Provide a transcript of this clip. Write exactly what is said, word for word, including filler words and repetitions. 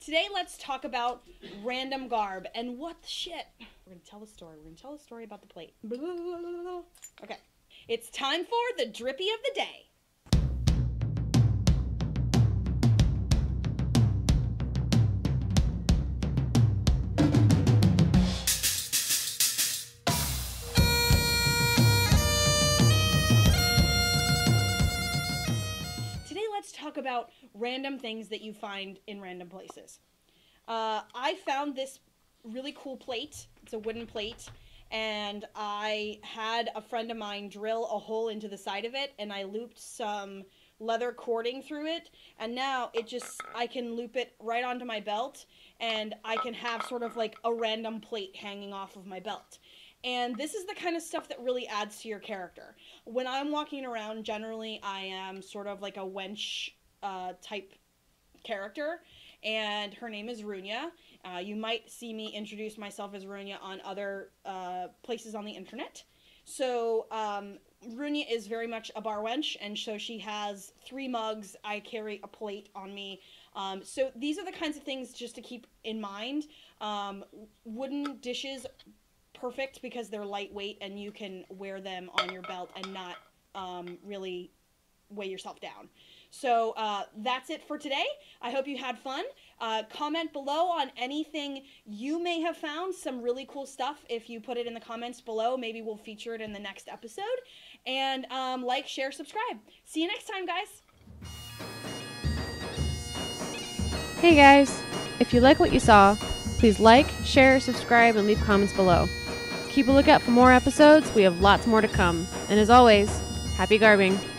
Today, let's talk about random garb and what the shit. We're gonna tell a story. We're gonna tell a story about the plate. Blah, blah, blah, blah, blah. Okay, it's time for the drippy of the day. About random things that you find in random places. Uh, I found this really cool plate. It's a wooden plate, and I had a friend of mine drill a hole into the side of it, and I looped some leather cording through it, and now it just, I can loop it right onto my belt, and I can have sort of like a random plate hanging off of my belt. And this is the kind of stuff that really adds to your character. When I'm walking around, generally I am sort of like a wench Uh, type character, and her name is Runia. Uh, you might see me introduce myself as Runia on other uh, places on the internet. So um, Runia is very much a bar wench, and so she has three mugs. I carry a plate on me. Um, so these are the kinds of things just to keep in mind. Um, wooden dishes, perfect because they're lightweight and you can wear them on your belt and not um, really weigh yourself down. So uh, that's it for today. I hope you had fun. Uh, comment below on anything you may have found, some really cool stuff. If you put it in the comments below, maybe we'll feature it in the next episode. And um, like, share, subscribe. See you next time, guys. Hey guys, if you like what you saw, please like, share, subscribe, and leave comments below. Keep a lookout for more episodes. We have lots more to come. And as always, happy garbing.